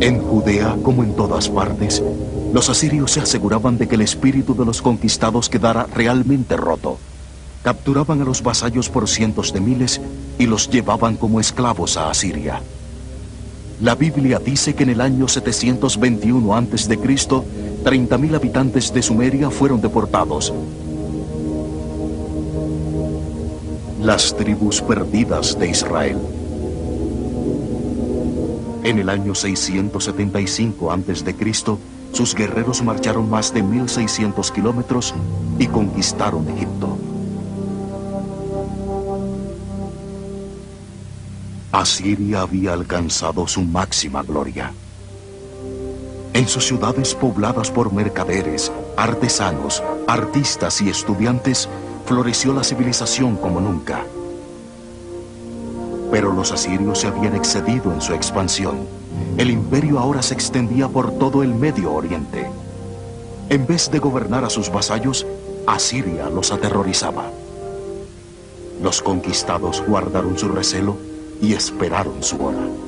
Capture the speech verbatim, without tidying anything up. En Judea, como en todas partes, los asirios se aseguraban de que el espíritu de los conquistados quedara realmente roto. Capturaban a los vasallos por cientos de miles y los llevaban como esclavos a Asiria. La Biblia dice que en el año setecientos veintiuno antes de Cristo, treinta mil habitantes de Sumeria fueron deportados. Las tribus perdidas de Israel. En el año seiscientos setenta y cinco antes de Cristo, sus guerreros marcharon más de mil seiscientos kilómetros y conquistaron Egipto. Asiria había alcanzado su máxima gloria. En sus ciudades pobladas por mercaderes, artesanos, artistas y estudiantes, floreció la civilización como nunca. Pero los asirios se habían excedido en su expansión. El imperio ahora se extendía por todo el Medio Oriente. En vez de gobernar a sus vasallos, Asiria los aterrorizaba. Los conquistados guardaron su recelo y esperaron su hora.